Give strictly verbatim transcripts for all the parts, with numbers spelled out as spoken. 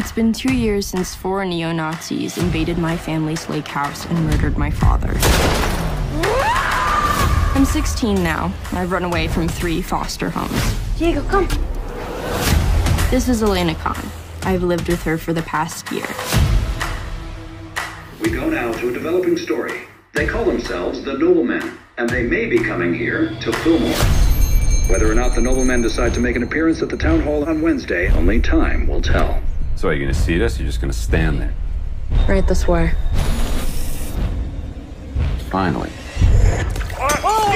It's been two years since four neo-Nazis invaded my family's lake house and murdered my father. I'm sixteen now. I've run away from three foster homes. Diego, come. This is Elena Kahn. I've lived with her for the past year. We go now to a developing story. They call themselves the Noblemen, and they may be coming here to Fillmore. Whether or not the Noblemen decide to make an appearance at the town hall on Wednesday, only time will tell. So are you going to seat us? You're just going to stand there? Right this way. Finally. Oh!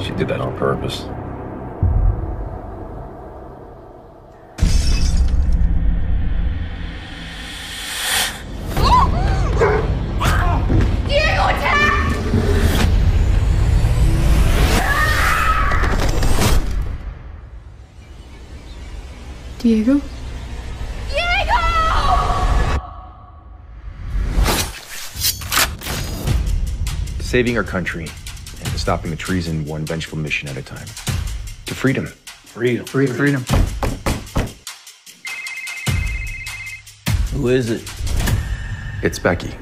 She did that on purpose. Diego? Diego! Saving our country and stopping the treason one vengeful mission at a time. To freedom. Freedom. Freedom. Freedom. Who is it? It's Becky.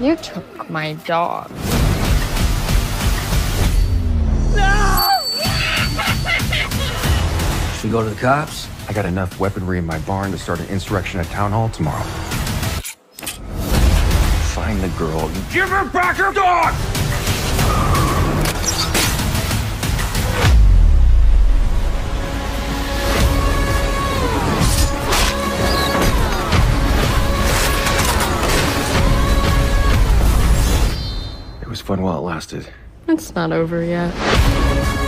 You took my dog. We go to the cops? I got enough weaponry in my barn to start an insurrection at town hall tomorrow. Find the girl and give her back her dog! It was fun while it lasted. It's not over yet.